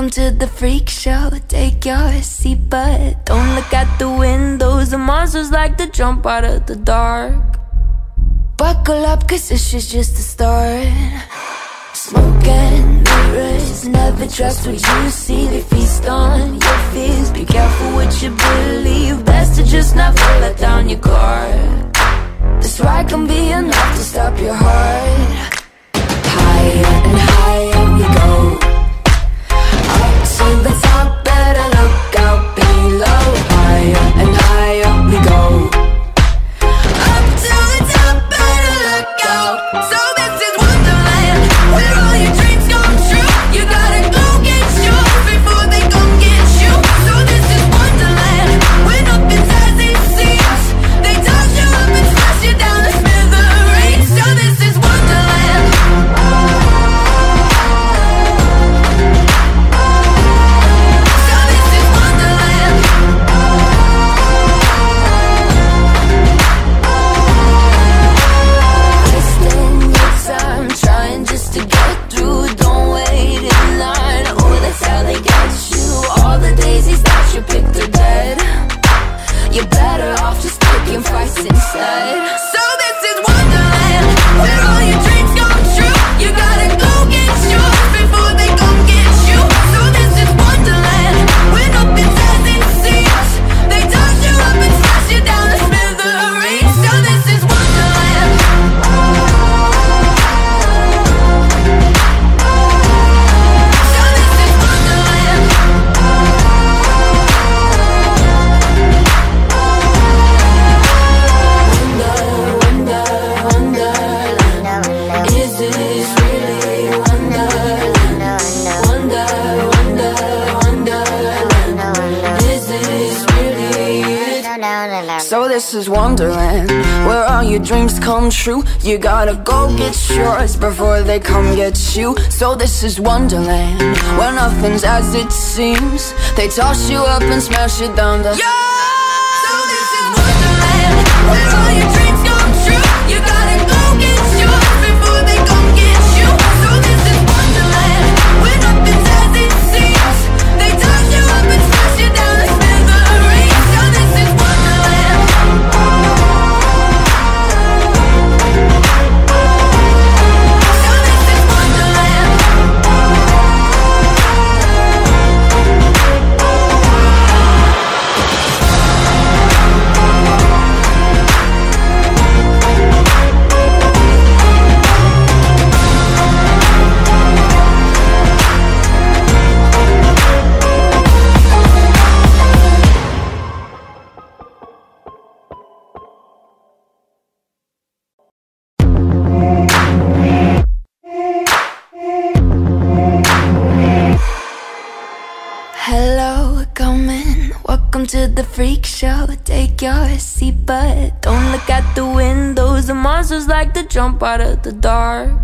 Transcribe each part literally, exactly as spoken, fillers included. Welcome to the freak show, take your seat, but don't look out the windows. The monsters like to jump out of the dark. Buckle up, cause this is just the start. Smoke and mirrors, never trust what you see. They feast on your fears, be careful what you believe. Best to just not fall, let down your guard. This ride can be enough to stop your heart. Higher and higher we go, up to the top, better look out below. Higher and higher we go, up to the top, better look out. So this is Wonderland, where all your dreams come true. You gotta go get yours before they come get you. So this is Wonderland, when nothing's as it seems. They toss you up and smash you down to smithereens. So this is Wonderland. This is Wonderland, where all your dreams come true. You gotta go get yours before they come get you. So this is Wonderland, where nothing's as it seems. They toss you up and smash you down to yeah! So this is Wonderland, where all your dreams come true. You gotta go get yours before they come get you. So this is Wonderland, where nothing's as it seems. They toss you up and smash you down to smithereens. So this is Wonderland. To the freak show, take your seat, but don't look out the windows. The monsters like to jump out of the dark.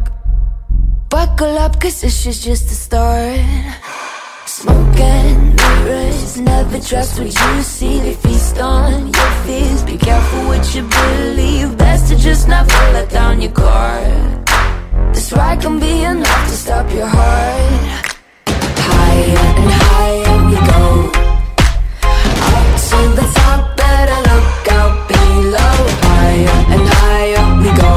Buckle up, cause this is just the start. Smoke and mirrors, never trust what you see. They feast on your fears, be careful what you believe. Best to just not fall, let down your guard. This ride can be enough to stop your heart. Higher and higher we go, to the top, better look out below. Higher and higher we go,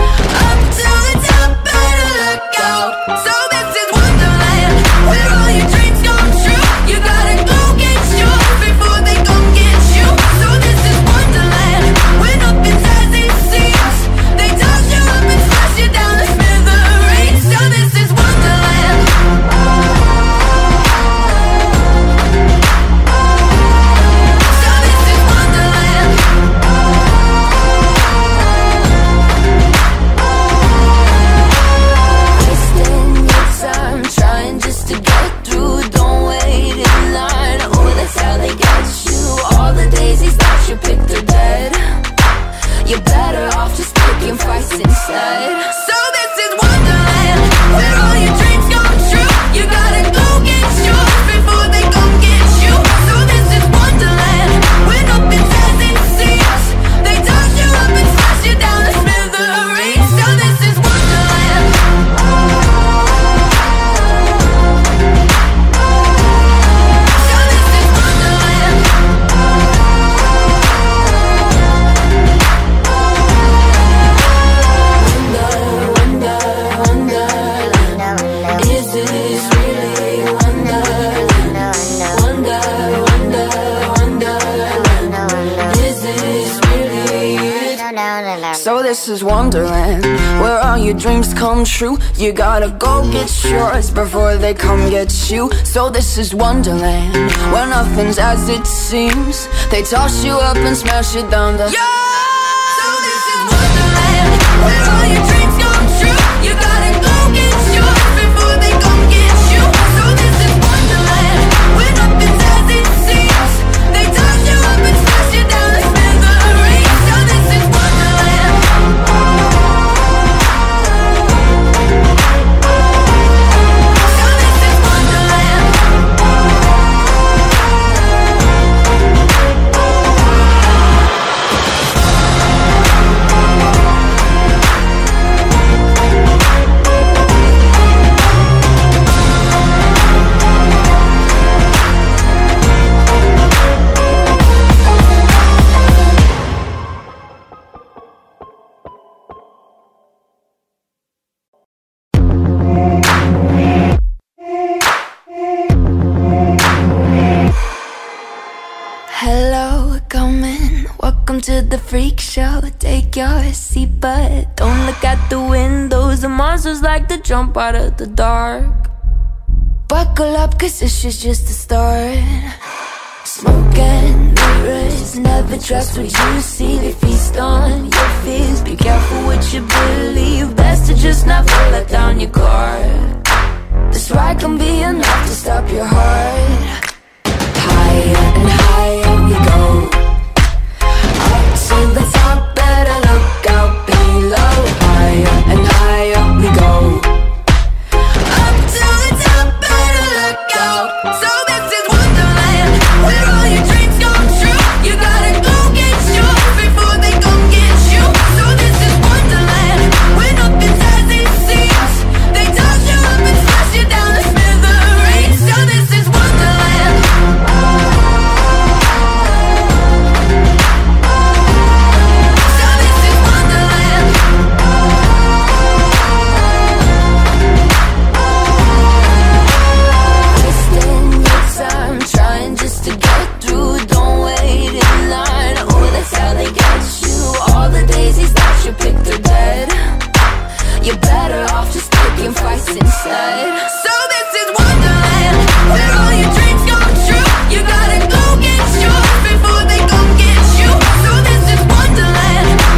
up to the top, better look out. So this is Wonderland, where all your dreams come true. You gotta go get yours before they come get you. So this is Wonderland, when nothing's as it seems. They toss you up and smash you down to smithereens. So this is Wonderland. So this is Wonderland, where all your dreams come true. You gotta go get yours before they come get you. So this is Wonderland, where nothing's as it seems. They toss you up and smash you down the yeah! So this is Wonderland, where all your dreams come true. You gotta go get yours before they come get you. So this is Wonderland, where nothing's as it seems. They toss you up and smash you down the to the freak show. Take your seat, but don't look out the windows. The monsters like to jump out of the dark. Buckle up, cause this is just the start. Smoke and mirrors, never trust what you see. They feast on your fears. Be careful what you believe. Best to just not fall, let down your guard. This ride can be enough to stop your heart. Higher and higher we go. To the top, better look out below. Higher and higher we go. Up to the top, better look out. So this is Wonderland, where all your dreams come true. You gotta go get yours before they come get you. So this is Wonderland,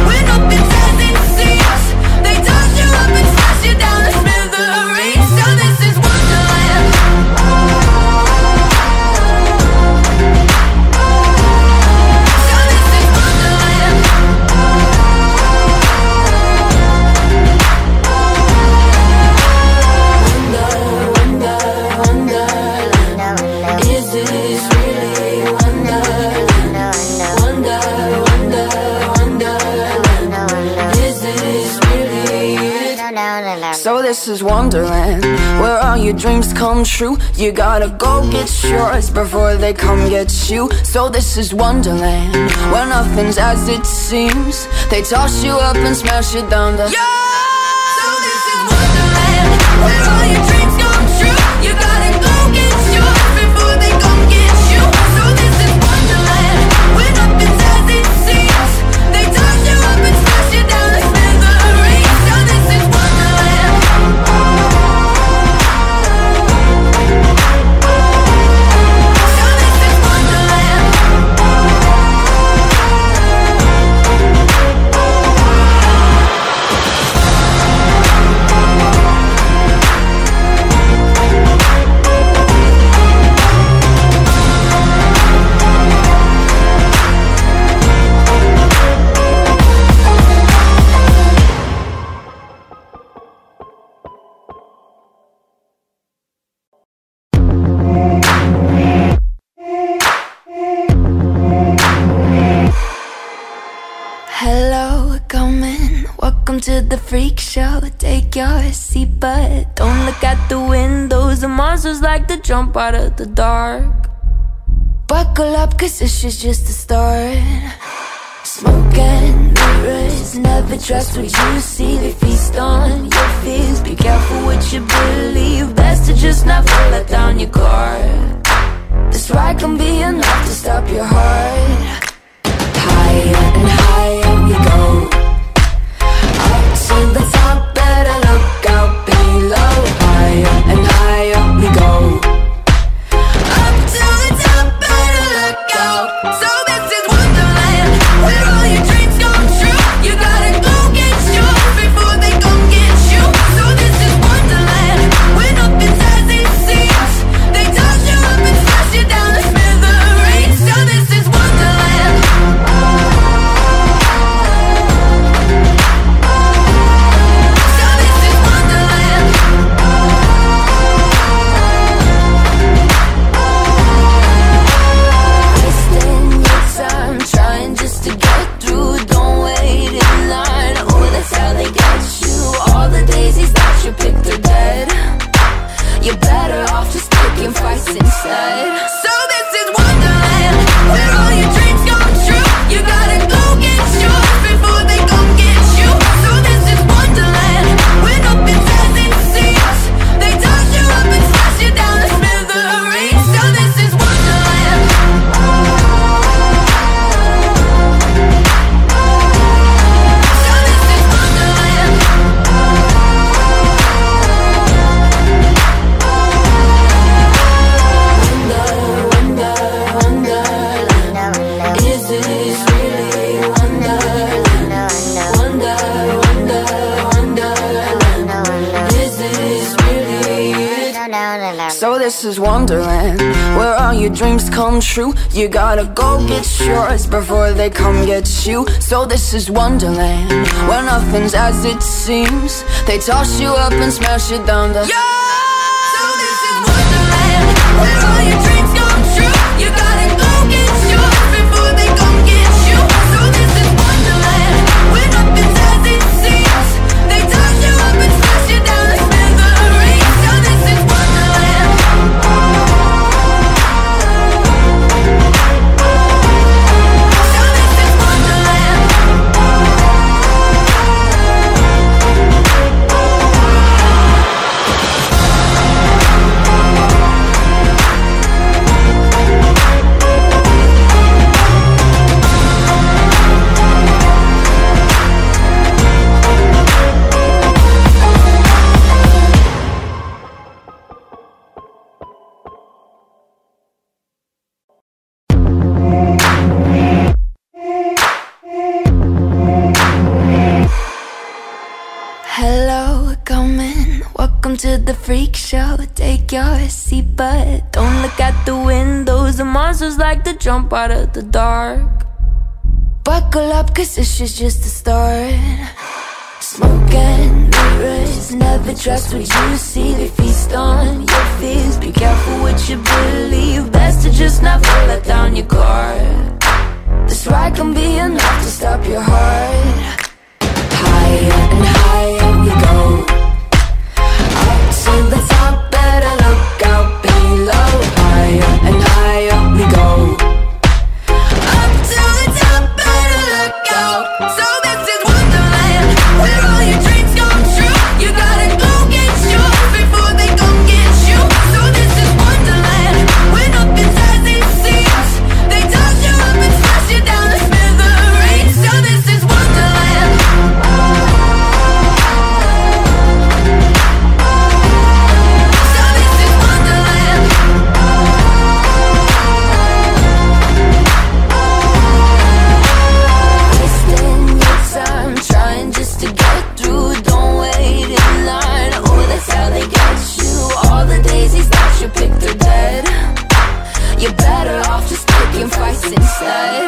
where nothing's as it seems. They toss you up and smash you down the smithereens. So this is Wonderland. Wonderland, where all your dreams come true. You gotta go get yours before they come get you. So this is Wonderland, where nothing's as it seems. They toss you up and smash you down the yeah! So this is Wonderland, where all your dreams come true. You gotta go get yours before they come get you. So this is Wonderland, where nothing's as it seems. They toss you up and smash you down the smithereens. So this is Wonderland. To the freak show, take your seat, but don't look out the windows. The monsters like to jump out of the dark. Buckle up, cause this is just the start. Smoke and mirrors, never trust what you see. They feast on your fears. Be careful what you believe. Best to just not fall, let down your guard. This ride can be enough to stop your heart. Higher and higher we go. this is Wonderland, where all your dreams come true. You gotta go get yours before they come get you. So this is Wonderland, where nothing's as it seems. They toss you up and smash it down the... Yeah! So this is Wonderland, where all your dreams come true. You gotta go get yours before they come get you. So this is Wonderland, where nothing's as it seems. They toss you up and smash you down the... To the freak show, take your seat, but don't look at the windows. The monsters like to jump out of the dark. Buckle up, cause this shit's just the start. Smoke and mirrors, never trust what you see. They feast on your fears, be careful what you believe. Best to just not let down your guard. This ride can be enough to stop your heart. Higher and higher we go, to the top, better look out below. Higher and higher we go, up to the top, better look out. So this is Wonderland, where all your dreams come true. You gotta go get yours before they come get you. So this is Wonderland, when nothing's as it seems. They toss you up and smash you down the smithereens. So this is Wonderland. You're better off just picking fights instead.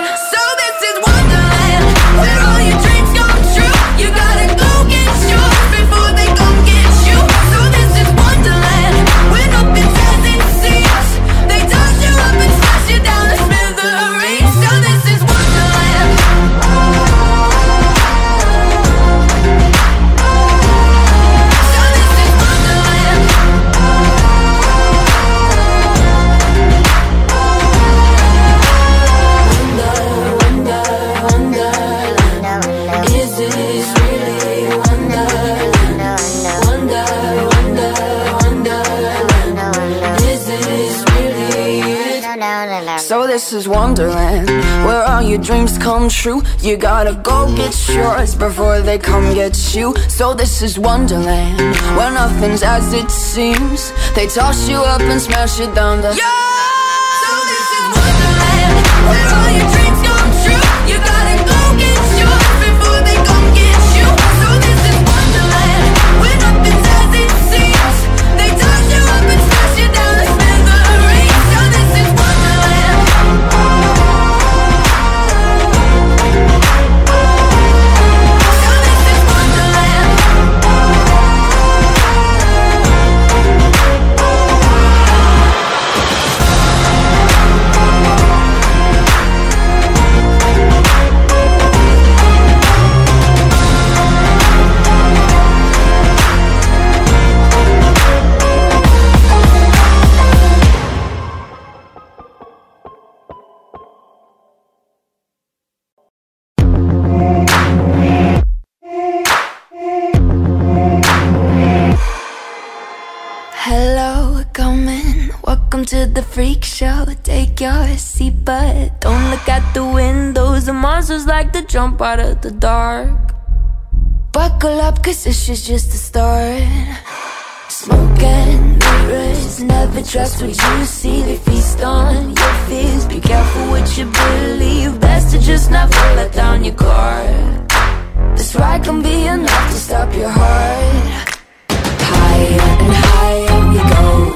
So this is Wonderland, where all your dreams come true. You gotta go get yours before they come get you. So this is Wonderland, when nothing's as it seems. They toss you up and smash you down the smithereens. So this is Wonderland. So this is Wonderland. So this is Wonderland, where all your dreams come true. You gotta go get yours before they come get you. So this is Wonderland, where nothing's as it seems. They toss you up and smash you down the... Yeah! So this is Wonderland, where all your dreams come true. You gotta go get yours before they come get you. So this is Wonderland, where nothing's as it seems. They toss you up and smash you down the smithereens. So this is Wonderland. To the freak show, take your seat, but don't look at the windows. The monsters like to jump out of the dark. Buckle up, cause this is just the start. Smoke and mirrors, never trust what you see. They feast on your fears, be careful what you believe. Best to just not let down your guard. This ride can be enough to stop your heart. Higher and higher we go,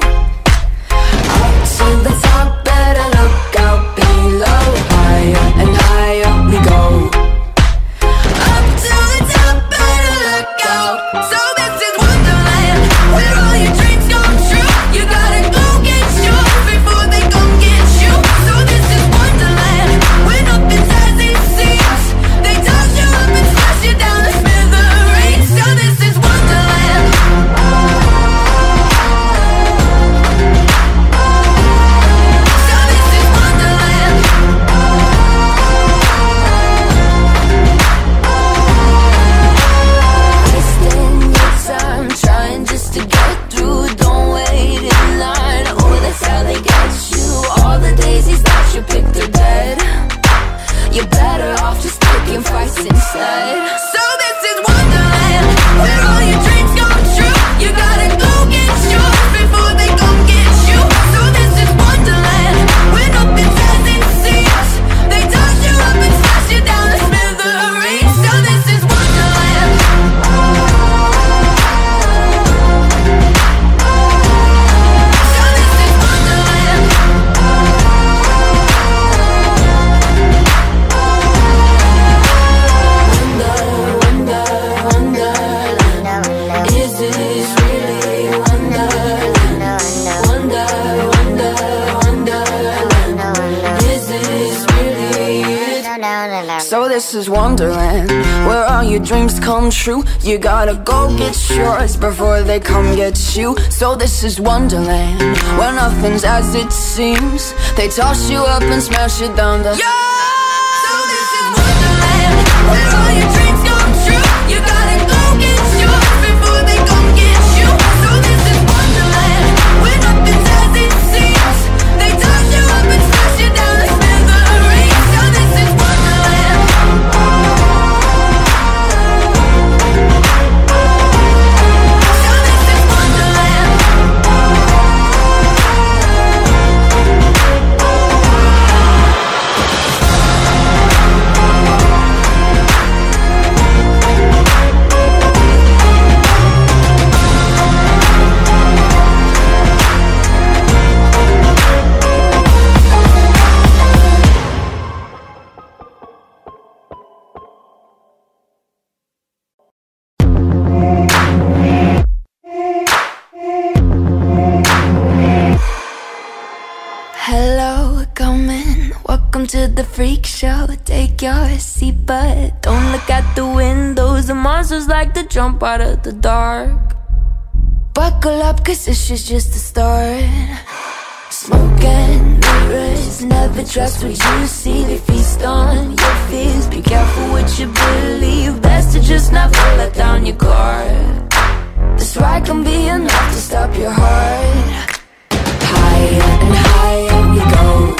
So this is Wonderland, where all your dreams come true. You gotta go get yours before they come get you. So this is Wonderland, where nothing's as it seems. They toss you up and smash you down the... Yeah! So this is Wonderland, where all your dreams come true. You gotta go get yours before they come get you. So this is Wonderland, where nothing's as it seems. They toss you up and smash you down the... To the freak show, take your seat, but don't look out the windows. The monsters like to jump out of the dark. Buckle up, cause this is just the start. Smoke and mirrors, never trust what you see. They feast on your fears, be careful what you believe. Best to just never let down your guard. This ride can be enough to stop your heart. Higher and higher we go,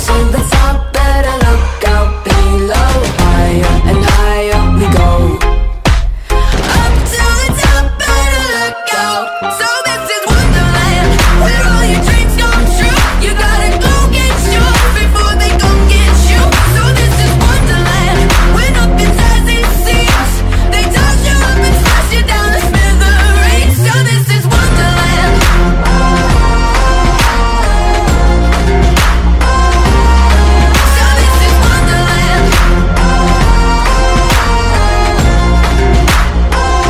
to the top, better look out below. Higher and higher we go, up to the top, better look out. So this is Wonderland, where all your dreams come true. You gotta go get yours before they come get you. So this is Wonderland, when nothing's as it seems. They toss you up and smash you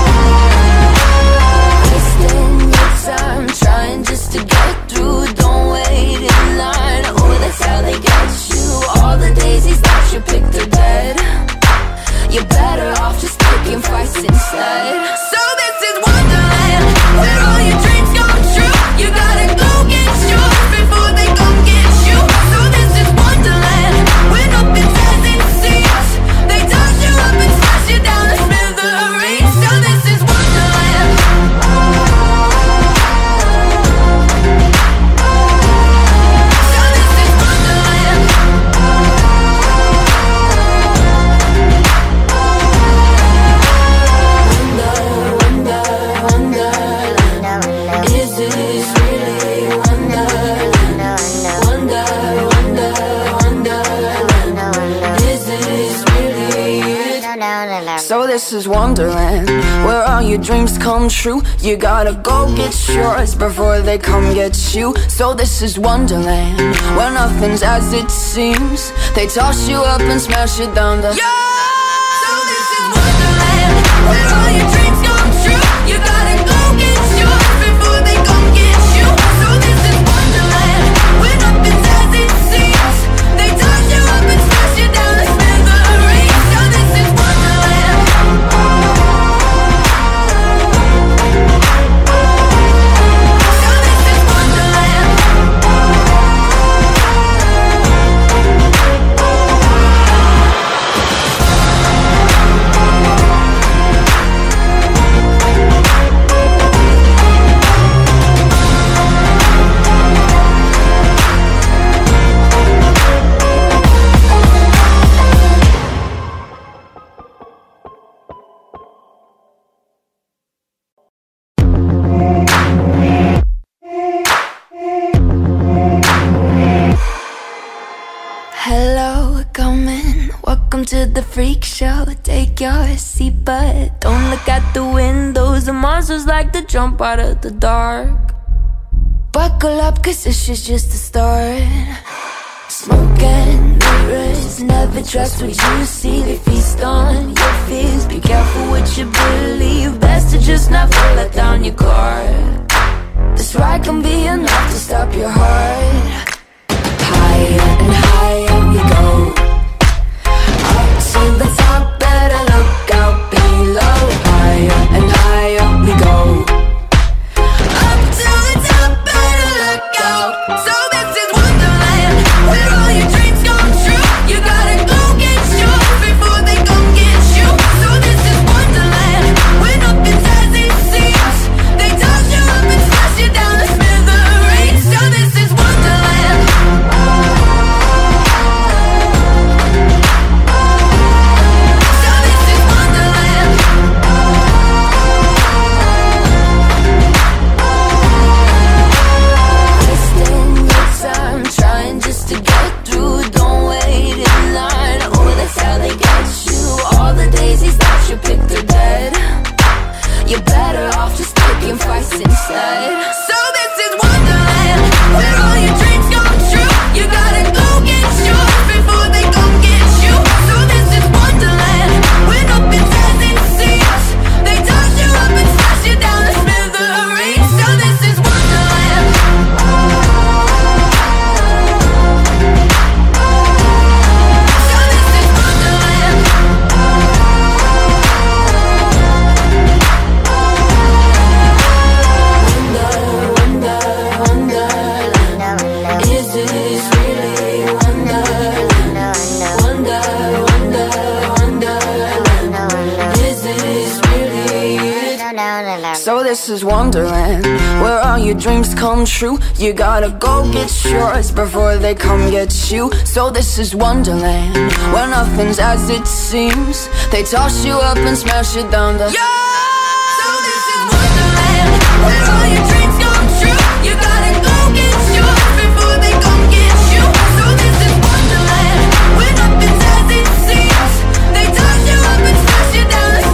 down the smithereens. So this is Wonderland. This is Wonderland, where all your dreams come true. You gotta go get yours before they come get you. So this is Wonderland, where nothing's as it seems. They toss you up and smash you down the... Yeah! So this is Wonderland, where all your dreams come true. You gotta go get yours before they come get you. So this is Wonderland, where nothing's as it seems. They toss you up and smash you down the... Come to the freak show, take your seat, but don't look out the windows. The monsters like to jump out of the dark. Buckle up, cause this shit's just the start. Smoke and mirrors, never trust what you see. They feast on your fears, be careful what you believe. Best to just never let down your guard. This ride can be enough to stop your heart. Higher and higher we go, up to the top, better look out below. Higher and higher we go, up to the top, better look out. So this is Wonderland, where all your dreams come true. You gotta go get yours before they go get you. So this is Wonderland, when nothing's as it seems. They toss you up and smash you down the smithereens. So this is Wonderland. This is Wonderland, where all your dreams come true. You gotta go get yours before they come get you. So this is Wonderland, where nothing's as it seems. They toss you up and smash you down the... Yeah! So this is Wonderland, where all your dreams come true. You gotta go get yours before they come get you. So this is Wonderland, where nothing's as it seems. They toss you up and smash you down the...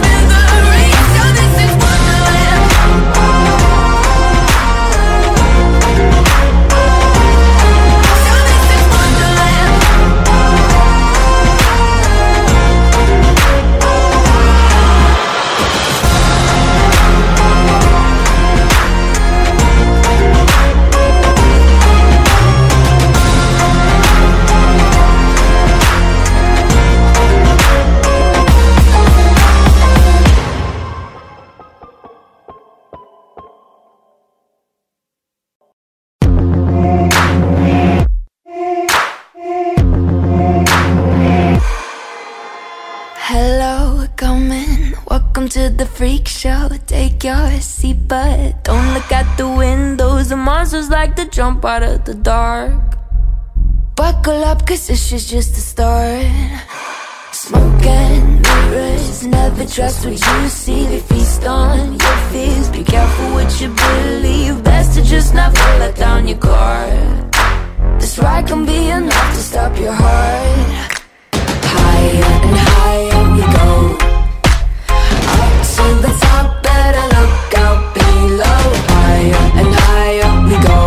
To the freak show, take your seat, but don't look out the windows. The monsters like to jump out of the dark. Buckle up, cause this is just the start. Smoke and mirrors, never trust what you see. They feast on your fears, be careful what you believe. Best to just never let down your guard. This ride can be enough to stop your heart. Higher and higher we go, to the top, better look out below. Higher and higher we go,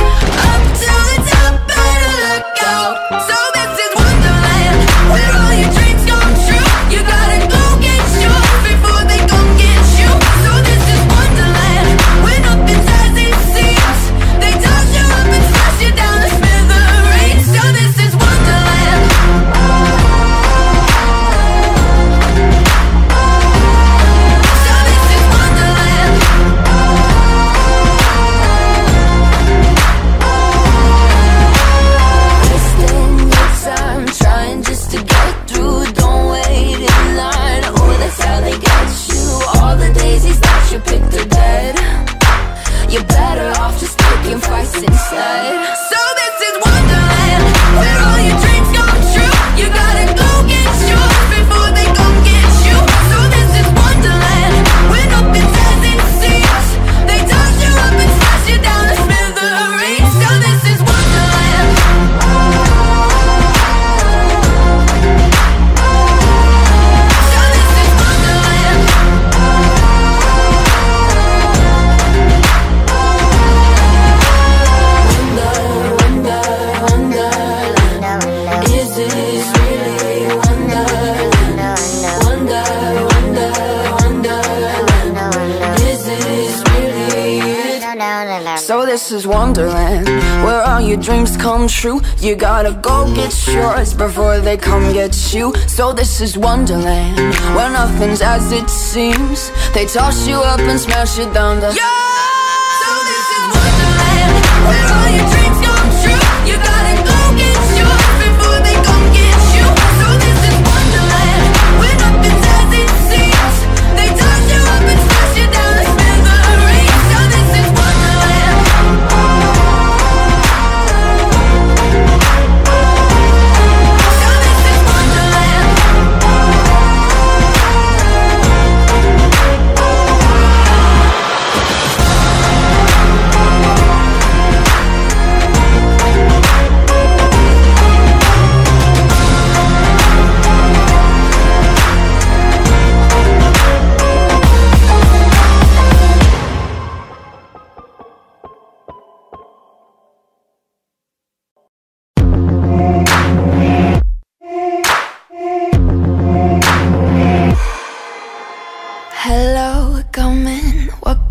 up to the top, better look out. So this is Wonderland, where all your dreams come true. You gotta go get yours before they go get you. So this is Wonderland, when nothing's as it seems. They toss you up and smash you down the smithereens. So this is Wonderland. this is Wonderland, where all your dreams come true. You gotta go get yours before they come get you. So this is Wonderland, where nothing's as it seems. They toss you up and smash you down the... Yeah! So this is Wonderland, where all your dreams come true. You gotta go get yours before they come get you. So this is Wonderland, where nothing's as it seems. They toss you up and smash you down the...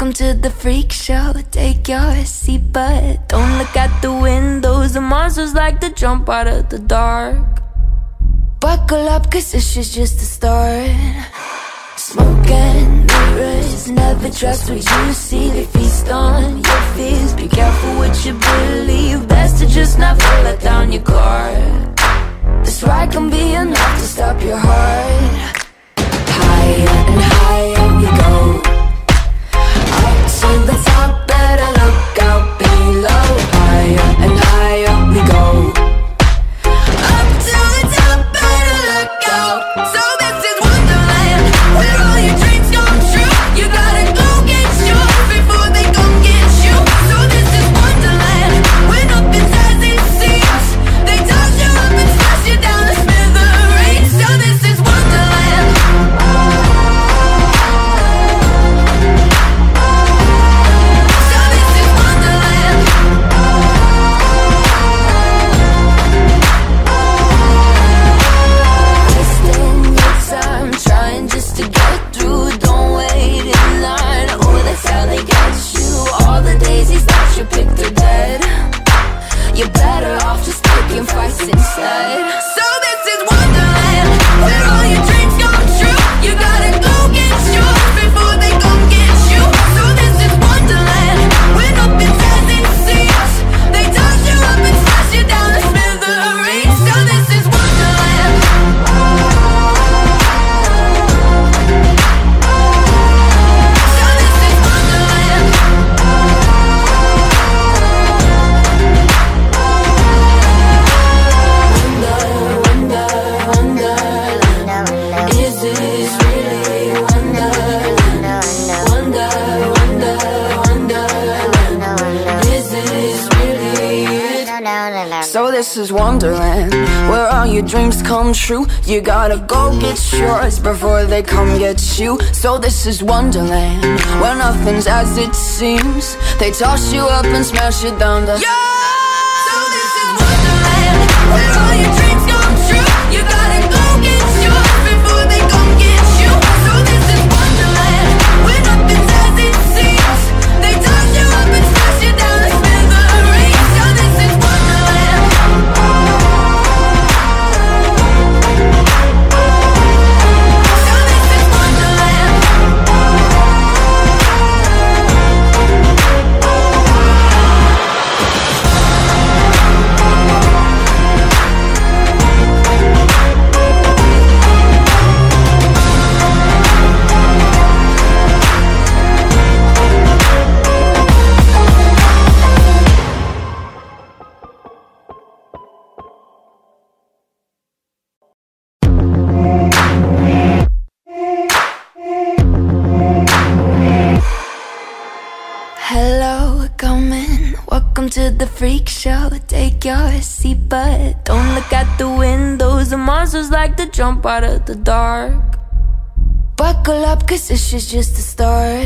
To the freak show, take your seat, but don't look out the windows. The monsters like to jump out of the dark. Buckle up, cause this is just the start. Smoke and mirrors, never trust what you see. They feast on your fears, be careful what you believe. Best to just not let down your guard. This ride can be enough to stop your heart. Higher and higher we go, to the top, better look out below. Higher and higher we go, up to the top, better look out. So this is Wonderland, where all your dreams come true. You gotta go get yours before they come get you. So this is Wonderland, when nothing's as it seems. They toss you up and smash you down the smithereens. So this is Wonderland. You're better off just picking fights inside. So this is Wonderland, where all your dreams come true. You gotta go get yours before they come get you. So this is Wonderland, when nothing's as it seems. They toss you up and smash you down the smithereens. So this is Wonderland. So this is Wonderland. So this is Wonderland, where all your dreams come true. You gotta go get yours before they come get you. So this is Wonderland, where nothing's as it seems. They toss you up and smash you down the... Yeah! So this is Wonderland, where all your dreams come true. You gotta go get yours before they come get you. So this is Wonderland, where nothing's as it seems. They toss you up and smash you down the smithereens. So this is Wonderland. To the freak show, take your seat, but don't look out the windows. The monsters like to jump out of the dark. Buckle up, cause this is just the start.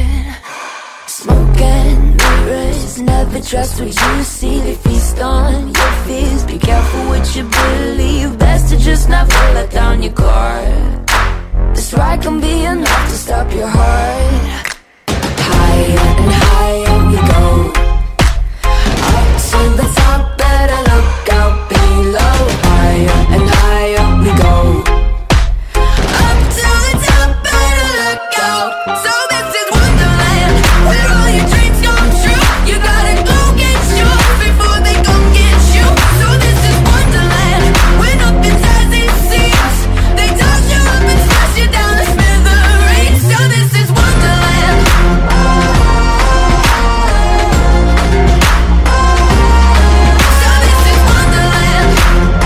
Smoke and mirrors, never trust what you see. They feast on your fears, be careful what you believe. Best to just not let down your guard. This ride can be enough to stop your heart. Higher and higher we go, on the top, better look out below. Higher and higher we go, up to the top, better look out. So this is Wonderland, where all your dreams come true. You gotta go get yours before they come get you. So this is Wonderland, when nothing's as it seems. They toss you up and smash you down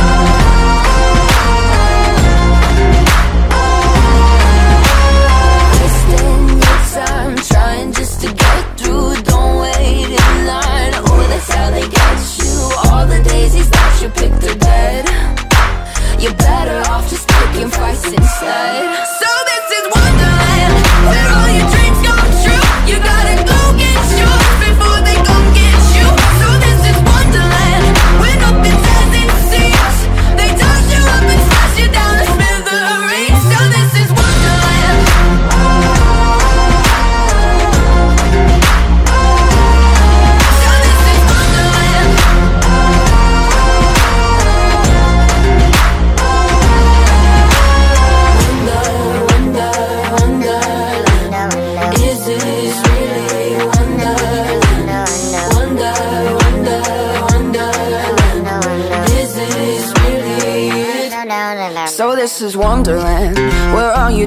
to smithereens. So this is Wonderland. So this is Wonderland, where all your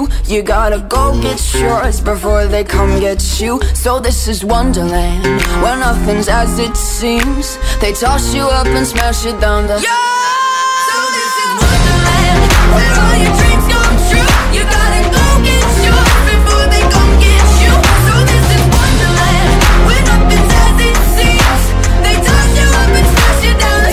dreams come true. You gotta go get yours before they come get you. So this is Wonderland, where nothing's as it seems. They toss you up and smash you down the... Yeah! So this is Wonderland, where all your dreams come true. You gotta go get yours before they come get you. So this is Wonderland, where nothing's as it seems. They toss you up and smash you down the...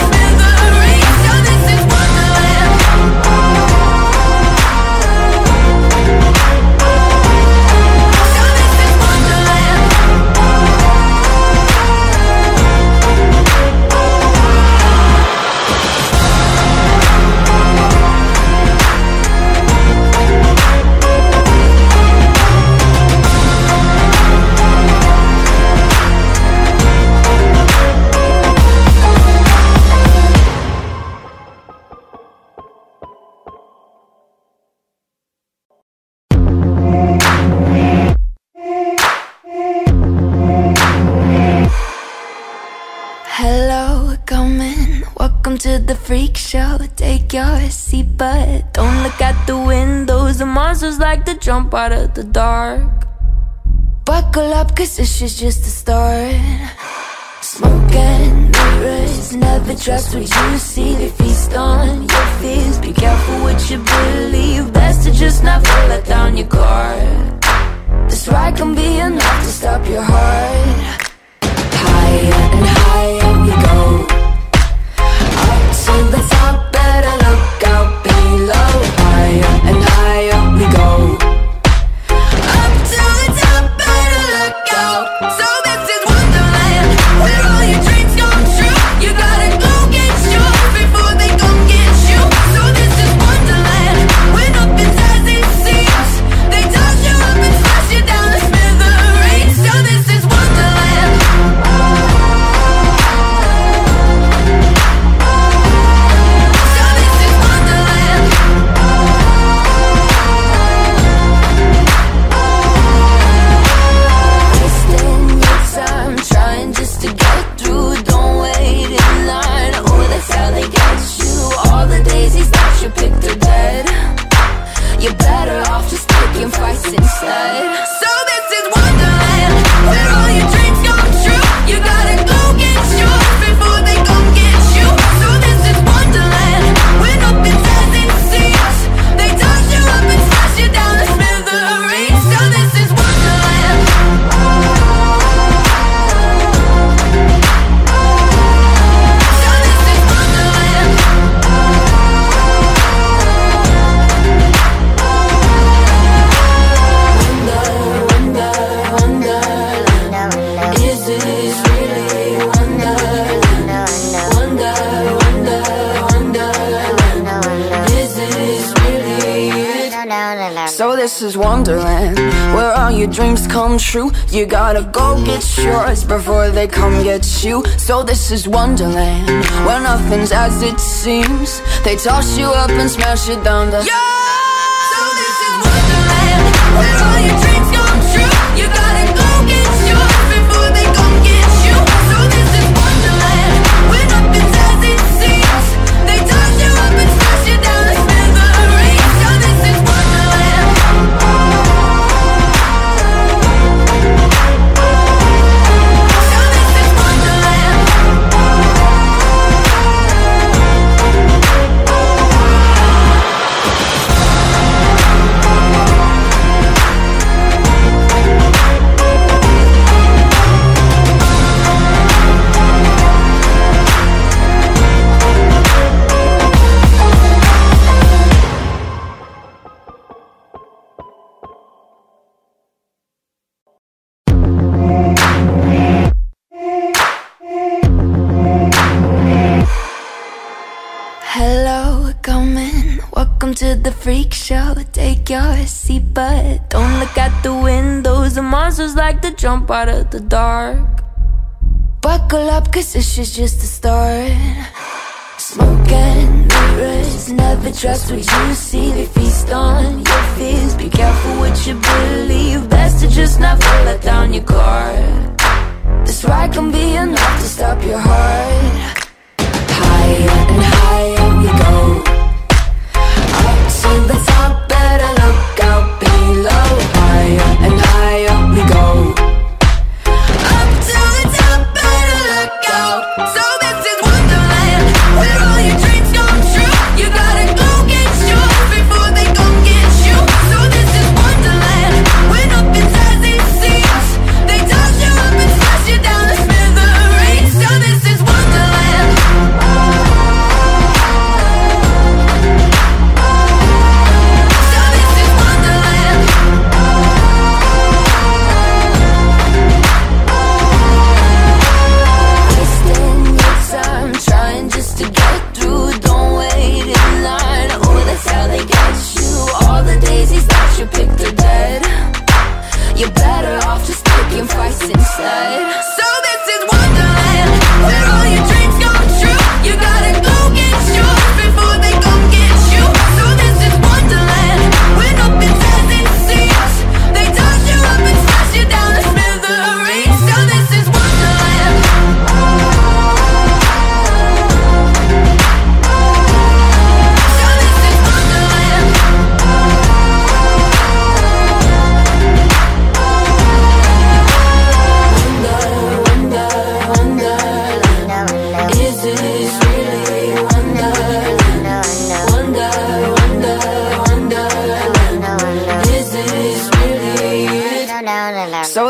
To the freak show, take your seat, but don't look out the windows. The monsters like to jump out of the dark. Buckle up, cause this is just the start. Smoke and mirrors, never trust what you see. They feast on your fears, be careful what you believe. Best to just not fall, let down your guard. This ride can be enough to stop your heart. Higher and higher we go, so the top, better look out below. Higher and higher we go, up to the top, better look out. So this is Wonderland, where all your dreams come true. You gotta go get yours before they come get you. So this is Wonderland, when nothing's as it seems. They toss you up and smash you down to smithereens. So this is Wonderland. Oh, oh, oh, oh, oh. So this is Wonderland, where all your dreams come true. You gotta go get yours before they come get you. So this is Wonderland, where nothing's as it seems. They toss you up and smash it down to yeah! So this is Wonderland, where all your dreams come true. You gotta go get yours before they come get you. So this is Wonderland, where nothing's as it seems. They toss you up and smash it down to to the freak show. Take your seat, but don't look out the windows. The monsters like to jump out of the dark. Buckle up, cause this is just the start. Smoke and mirrors, never trust what you see. They feast on your fears. Be careful what you believe. Best to just not let down your guard. This ride can be enough to stop your heart. Higher and higher we go. To the top, better look out below. Higher and higher we go. Up to the top, better look out. So this is Wonderland, where all your dreams come true. You gotta go get yours before they come get you. So this is Wonderland, when up inside it seems. They toss you up and smash you down to smithereens. So this is Wonderland. You're better off just taking fights inside. So this is Wonderland, where all your dreams come true. You gotta go get yours before they come get you. So this is Wonderland, when up it's as it seems. They toss you up and smash you down to smithereens. So this is Wonderland. So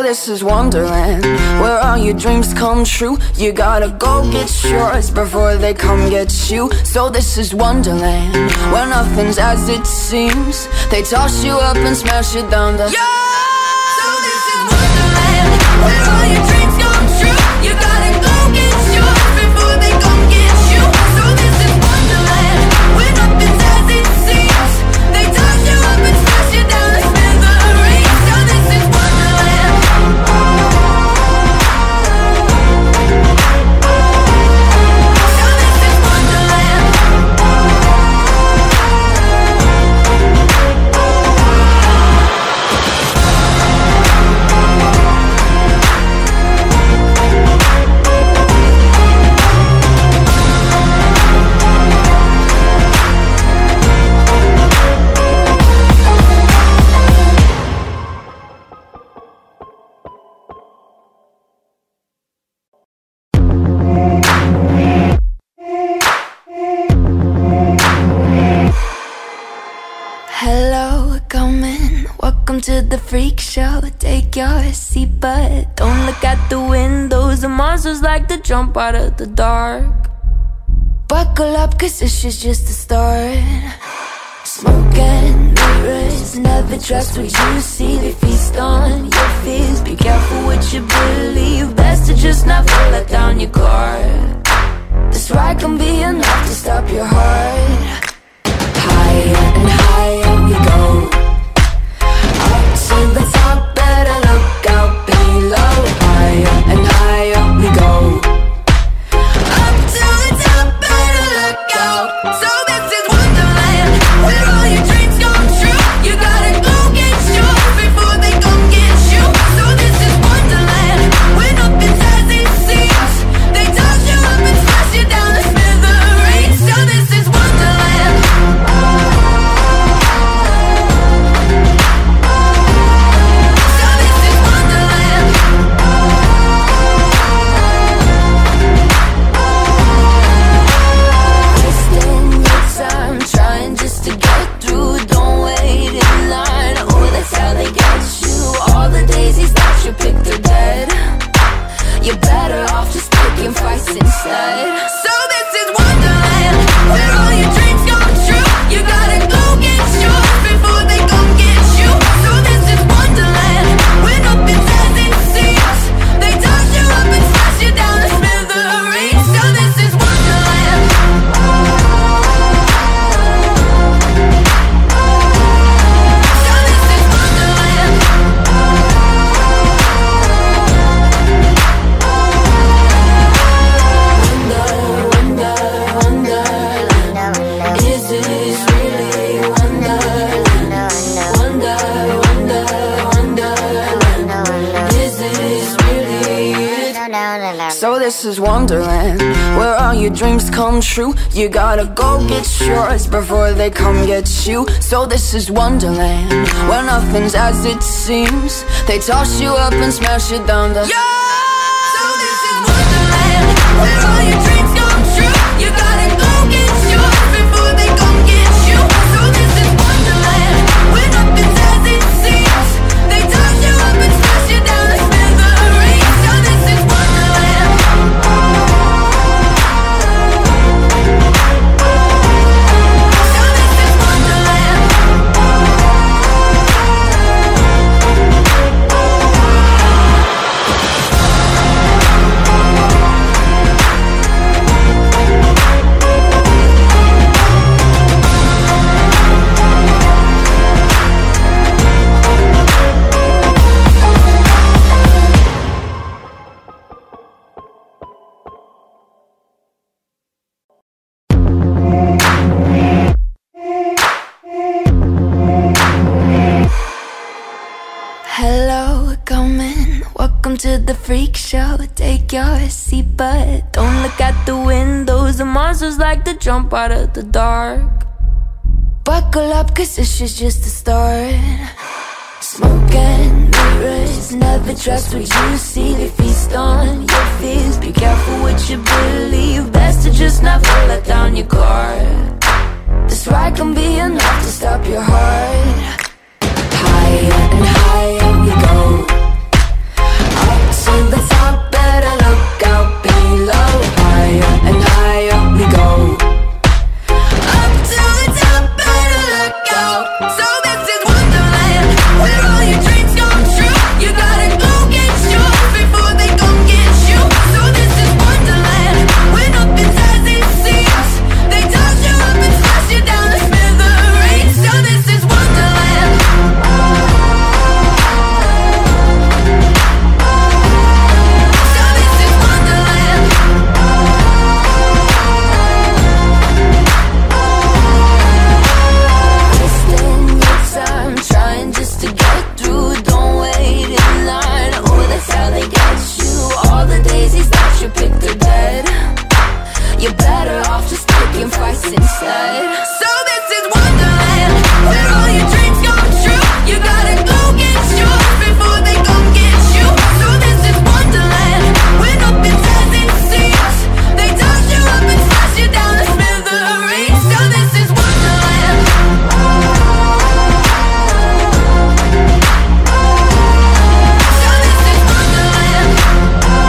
this is Wonderland, where all your dreams come true. You gotta go get yours before they come get you. So this is Wonderland, where nothing's as it seems. They toss you up and smash you down to yeah! So this is Wonderland, where all your dreams come true. You gotta go get yours before they come get you. So this is Wonderland, where nothing's as it seems. They toss you up and smash you down to smithereens. So this is Wonderland. To the freak show, take your seat, but don't look out the windows. The monsters like to jump out of the dark. Buckle up, cause this is just the start. Smoke and mirrors, never trust what you see. They feast on your fears. Be careful what you believe. Best to just not let down your guard. This ride can be enough to stop your heart. Higher and higher we go. this is Wonderland, where all your dreams come true. You gotta go get yours before they come get you. So this is Wonderland, where nothing's as it seems. They toss you up and smash it down the... Yeah! So this is Wonderland, where all your dreams come true. You gotta go get yours before they come get you. So this is Wonderland, where nothing's as it seems. They toss you up and smash it down the... to the freak show, take your seat, but don't look out the windows. The monsters like to jump out of the dark. Buckle up, cause this is just the start. Smoke and mirrors, never trust what you see. They feast on your fears, be careful what you believe. Best to just not let down your guard. This ride can be enough to stop your heart. Higher and higher we go, to the top, better look out below. Higher and higher we go, up to the top, better look out. So this is Wonderland, where all your dreams come true. You gotta go get yours before they come get you. So this is Wonderland, when nothing's as it seems. They toss you up and smash you down to smithereens. So this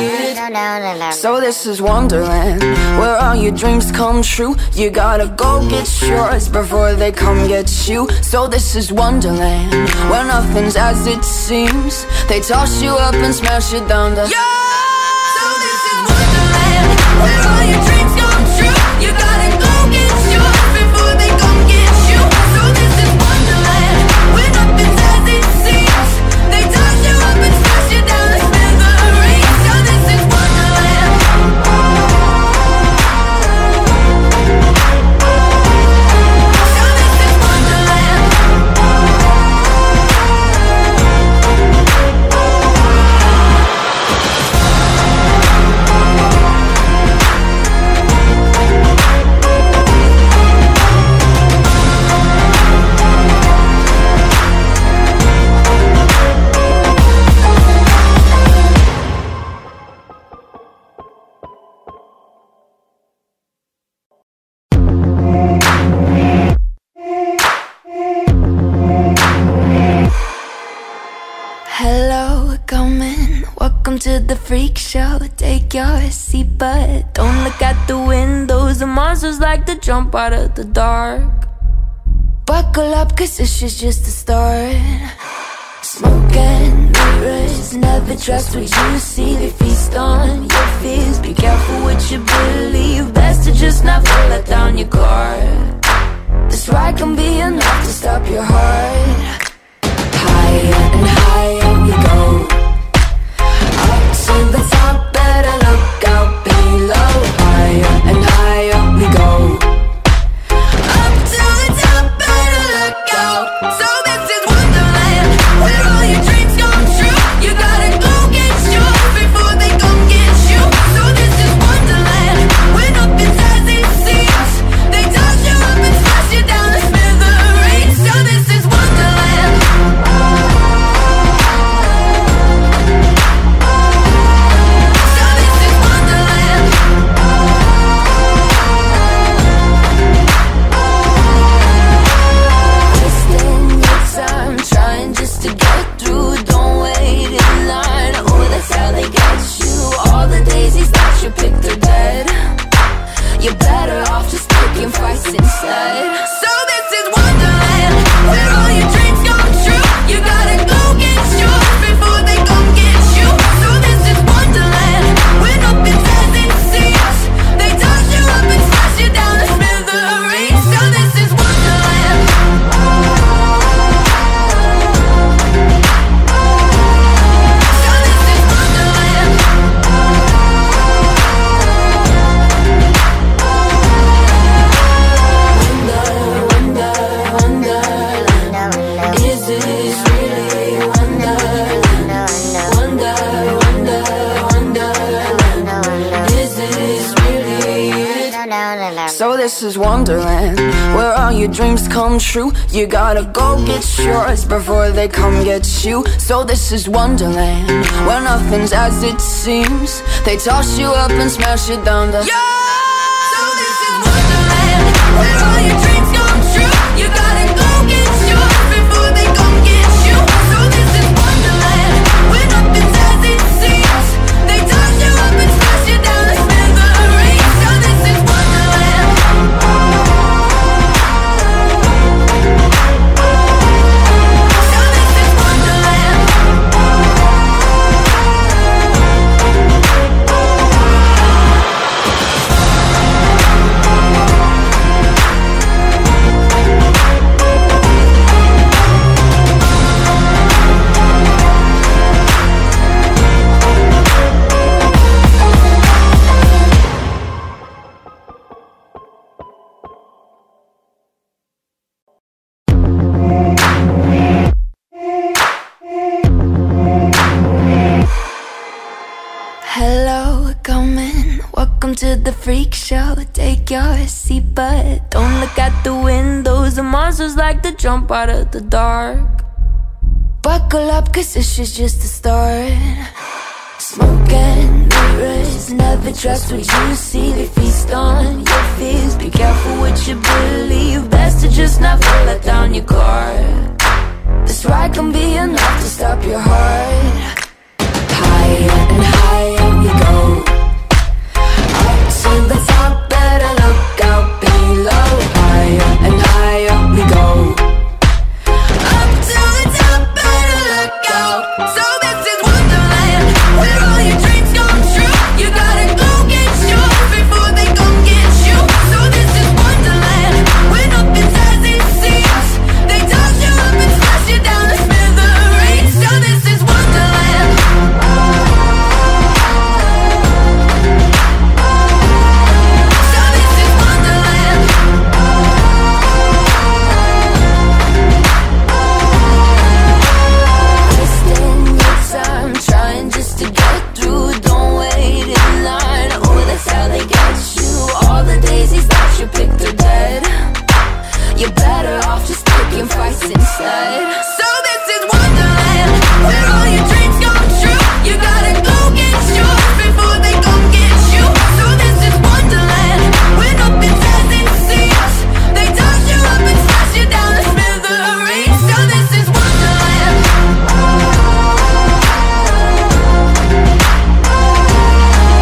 is Wonderland. This is Wonderland, where all your dreams come true. You gotta go get yours before they come get you. So this is Wonderland, where nothing's as it seems. They toss you up and smash you down the... Yeah! So this is Wonderland, where all your dreams come true. You gotta go get yours before they come get you. So this is Wonderland, where nothing's as it seems. They toss you up and smash you down the... To the freak show, take your seat, but don't look out the windows. The monsters like to jump out of the dark. Buckle up, cause this is just the start. Smoke and mirrors, never trust what you see. They feast on your fears, be careful what you believe. Best to just not let down your guard. This ride can be enough to stop your heart. Higher and higher we go, this is Wonderland, where all your dreams come true. You gotta go get yours before they come get you. So this is Wonderland, where nothing's as it seems. They toss you up and smash you down the yeah! So this is Wonderland, where all your dreams come true. You gotta go get yours before they come get you. So this is Wonderland, where nothing's as it seems. They toss you up and smash you down the to the freak show. Take your seat, but don't look out the windows. The monsters like to jump out of the dark. Buckle up, cause this is just the start. Smoking mirrors, never trust what you see. They feast on your fears. Be careful what you believe. Best to just not let down your guard. This ride can be enough to stop your heart. Higher and higher we go. To the top, better look out below. Higher and higher we go. Up to the top, better look out. So this is Wonderland, where all your dreams come true. You gotta go get yours before they come get you. So this is Wonderland, where nothing's as it seems. They toss you up and smash you down to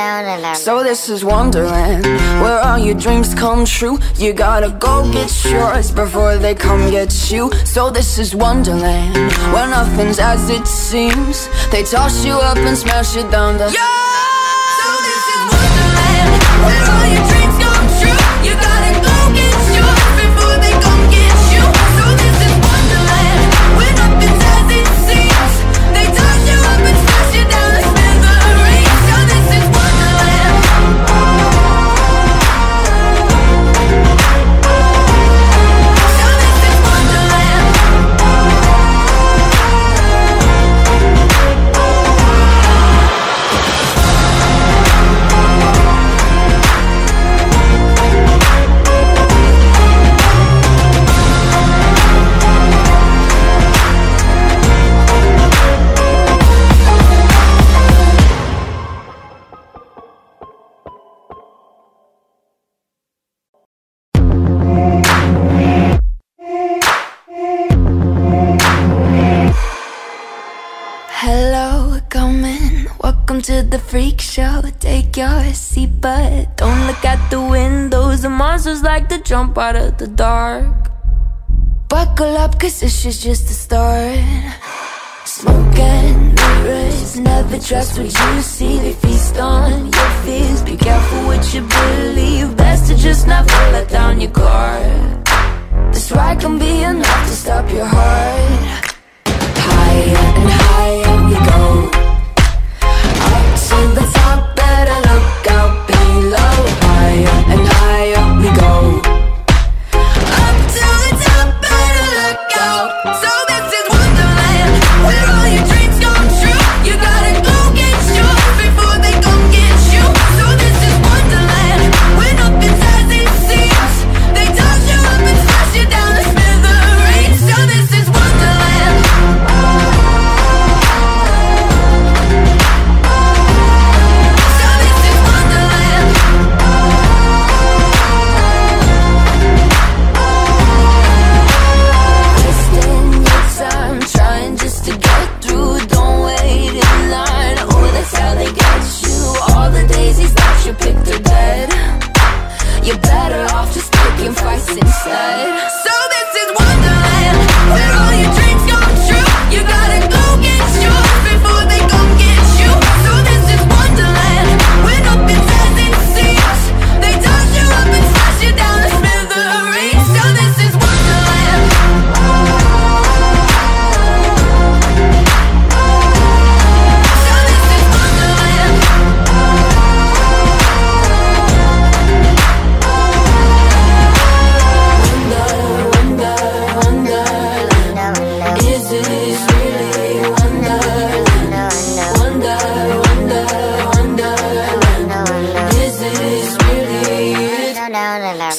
smithereens. So this is Wonderland. Wonderland, where all your dreams come true. You gotta go get yours before they come get you. So this is Wonderland, where nothing's as it seems. They toss you up and smash you down the yeah! So this is Wonderland, where all your dreams come true. You gotta go get yours before they come get you. So this is Wonderland, where nothing's as it seems. They toss you up and smash you down the smithereens. So this is Wonderland. To the freak show, take your seat, but don't look out the windows. The monsters like to jump out of the dark. Buckle up, cause this is just the start. Smoking mirrors, never trust what you see. They feast on your fears. Be careful what you believe. Best to just never let down your guard. This ride can be enough to stop your heart. Higher and higher we go.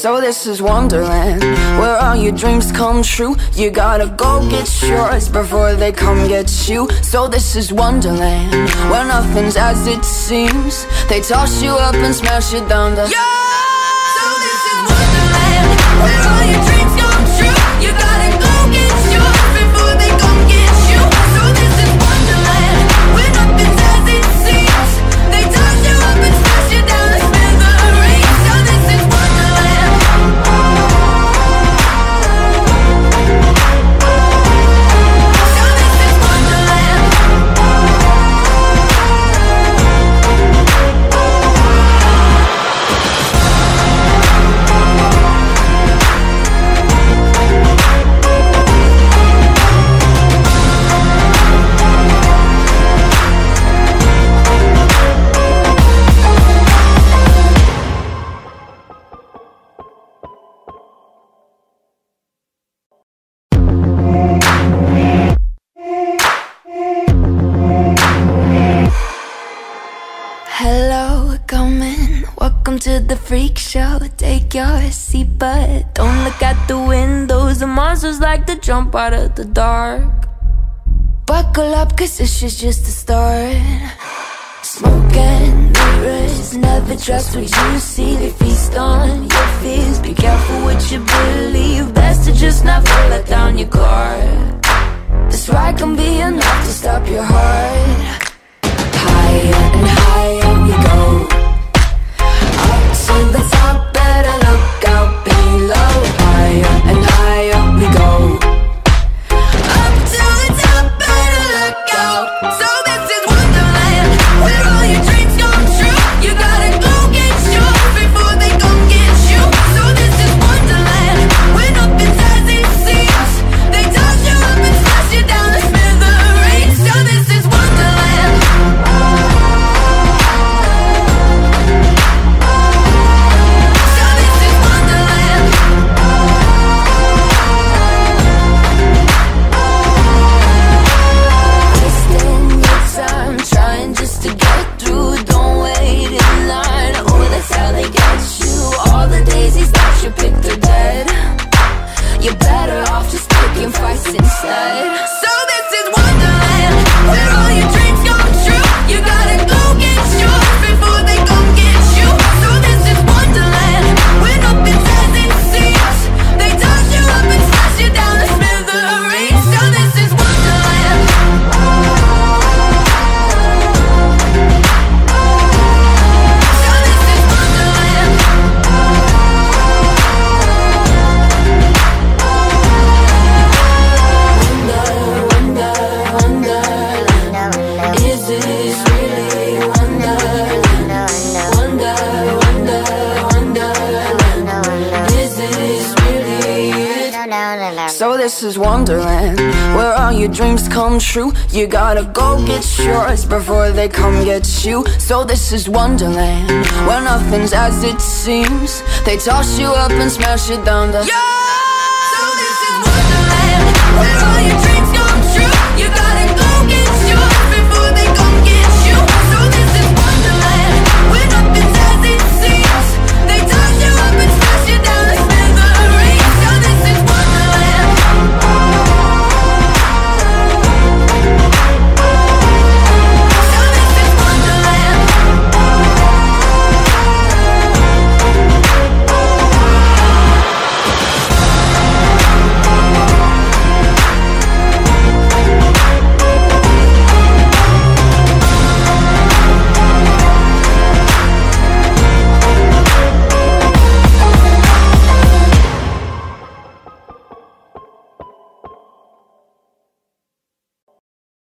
so this is Wonderland, where all your dreams come true. You gotta go get yours before they come get you. So this is Wonderland, where nothing's as it seems. They toss you up and smash it down to yeah! So this is Wonderland, where all your dreams come true. You gotta go get yours before they come get you. So this is Wonderland, where nothing's as it seems. They toss you up and smash you down to to the freak show. Take your seat, but don't look at the windows. The monsters like to jump out of the dark. Buckle up, cause this is just the start. Smoke and mirrors, never trust what you see. They feast on your fears. Be careful what you believe. Best to just never let down your guard. This ride can be enough to stop your heart. Higher and higher we go. To the top, better look out below. Higher and higher we go. Up to the top, better look out. So this is Wonderland, where all your dreams come true. You gotta go get yours before they come get you. So this is Wonderland, when up it's as it seems. They toss you up and smash you down to smithereens. So this is Wonderland. This is Wonderland, where all your dreams come true. You gotta go get yours before they come get you. So this is Wonderland, where nothing's as it seems. They toss you up and smash it down to yeah! So this is Wonderland, where all your dreams